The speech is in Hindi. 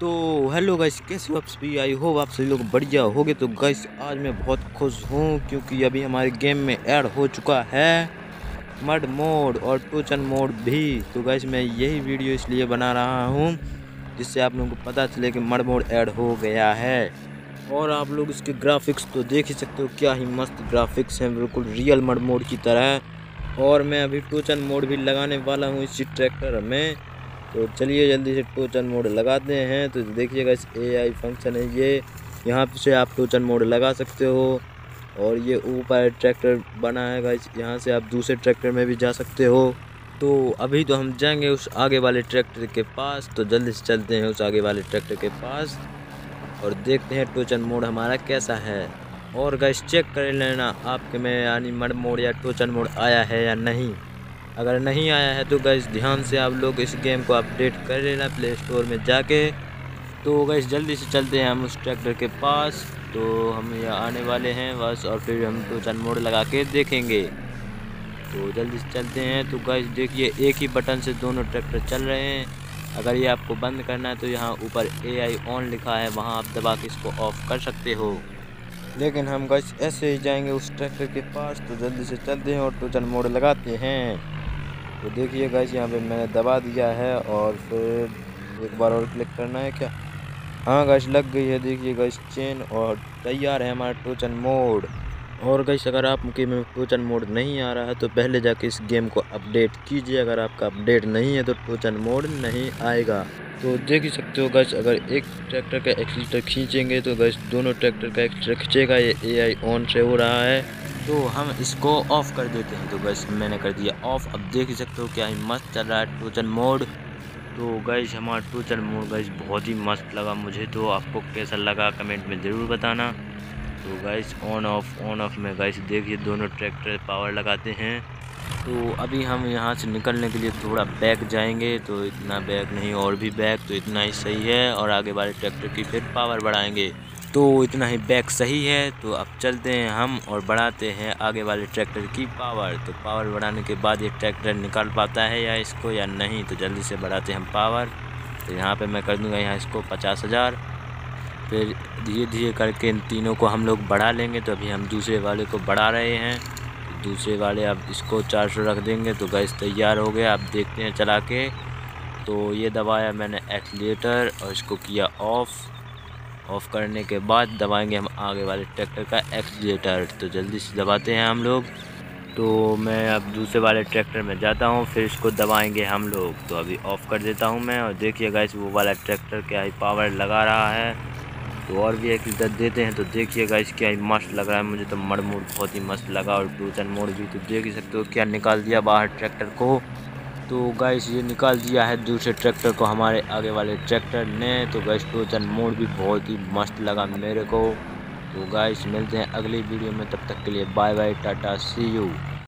तो हेलो गाइस, कैसे हो आप सभी। आई होप आप सभी लोग बढ़िया होगे। तो गाइस आज मैं बहुत खुश हूँ क्योंकि अभी हमारे गेम में ऐड हो चुका है मड मोड और टोचन मोड भी। तो गाइस मैं यही वीडियो इसलिए बना रहा हूँ जिससे आप लोगों को पता चले कि मड मोड ऐड हो गया है। और आप लोग इसके ग्राफिक्स तो देख ही सकते हो, क्या ही मस्त ग्राफिक्स हैं, बिल्कुल रियल मड मोड की तरह। और मैं अभी टोचन मोड भी लगाने वाला हूँ इसी ट्रैक्टर में। तो चलिए जल्दी से टोचन मोड लगाते हैं। तो देखिएगा इस AI फंक्शन है ये, यहाँ से आप टोचन मोड लगा सकते हो। और ये ऊपर ट्रैक्टर बना है गाइस, यहाँ से आप दूसरे ट्रैक्टर में भी जा सकते हो। तो अभी तो हम जाएंगे उस आगे वाले ट्रैक्टर के पास, तो जल्दी से चलते हैं उस आगे वाले ट्रैक्टर के पास और देखते हैं टोचन मोड हमारा कैसा है। और गाइस चेक कर लेना आपके में यानी मड मोड या टोचन मोड आया है या नहीं। अगर नहीं आया है तो गाइस ध्यान से आप लोग इस गेम को अपडेट कर लेना प्ले स्टोर में जाके। तो गाइस जल्दी से चलते हैं हम उस ट्रैक्टर के पास। तो हम यहाँ आने वाले हैं बस, और फिर हम टोचन मोड लगा के देखेंगे। तो जल्दी से चलते हैं। तो गाइस देखिए एक ही बटन से दोनों ट्रैक्टर चल रहे हैं। अगर ये आपको बंद करना है तो यहाँ ऊपर AI ऑन लिखा है, वहाँ आप दबा के इसको ऑफ कर सकते हो। लेकिन हम गाइस ऐसे ही जाएँगे उस ट्रैक्टर के पास। तो जल्दी से चलते हैं और टोचन मोड लगाते हैं। तो देखिए गाइस यहाँ पे मैंने दबा दिया है और फिर एक बार और क्लिक करना है क्या। हाँ गाइस लग गई है, देखिए गाइस चेन, और तैयार है हमारा टोचन मोड। और गाइस अगर आपके में टोचन मोड नहीं आ रहा है तो पहले जाके इस गेम को अपडेट कीजिए। अगर आपका अपडेट नहीं है तो टोचन मोड नहीं आएगा। तो देख ही सकते हो गाइस, अगर एक ट्रैक्टर का एक्सीटर खींचेंगे तो गाइस दोनों ट्रैक्टर का एक्सीटर खींचेगा। ये AI ऑन से हो रहा है तो हम इसको ऑफ़ कर देते हैं। तो गाइस मैंने कर दिया ऑफ़। अब देख ही सकते हो क्या ही मस्त चल रहा है टोचन मोड। तो गाइस हमारा टोचन मोड गाइस बहुत ही मस्त लगा मुझे। तो आपको कैसा लगा कमेंट में ज़रूर बताना। तो गाइस ऑन ऑफ में गाइस देखिए दोनों ट्रैक्टर पावर लगाते हैं। तो अभी हम यहाँ से निकलने के लिए थोड़ा बैक जाएंगे, तो इतना बैक नहीं और भी बैक, तो इतना ही सही है। और आगे वाले ट्रैक्टर की फिर पावर बढ़ाएंगे, तो इतना ही बैक सही है। तो अब चलते हैं हम और बढ़ाते हैं आगे वाले ट्रैक्टर की पावर। तो पावर बढ़ाने के बाद ये ट्रैक्टर निकाल पाता है या इसको या नहीं। तो जल्दी से बढ़ाते हैं हम पावर। तो यहाँ पे मैं कर दूँगा यहाँ इसको 50,000। फिर धीरे धीरे करके इन तीनों को हम लोग बढ़ा लेंगे। तो अभी हम दूसरे वाले को बढ़ा रहे हैं। तो दूसरे वाले अब इसको 400 रख देंगे। तो गैस तैयार हो गया, आप देखते हैं चला के। तो ये दबाया मैंने एक्सीलरेटर और इसको किया ऑफ़। ऑफ़ करने के बाद दबाएंगे हम आगे वाले ट्रैक्टर का एक्सीलरेटर। तो जल्दी से दबाते हैं हम लोग। तो मैं अब दूसरे वाले ट्रैक्टर में जाता हूँ, फिर इसको दबाएंगे हम लोग। तो अभी ऑफ़ कर देता हूँ मैं। और देखिए गाइस वो वाला ट्रैक्टर क्या ही पावर लगा रहा है। तो और भी एक्सीलरेटर देते हैं। तो देखिए गाइस क्या ही मस्त लग रहा है मुझे। तो मड मोड बहुत ही मस्त लगा और टोचन मोड भी। तो देख ही सकते हो क्या निकाल दिया बाहर ट्रैक्टर को। तो गाइस ये निकाल दिया है दूसरे ट्रैक्टर को हमारे आगे वाले ट्रैक्टर ने। तो गाइस टोचन मोड भी बहुत ही मस्त लगा मेरे को। तो गाइस मिलते हैं अगली वीडियो में, तब तक के लिए bye bye, tata, see you.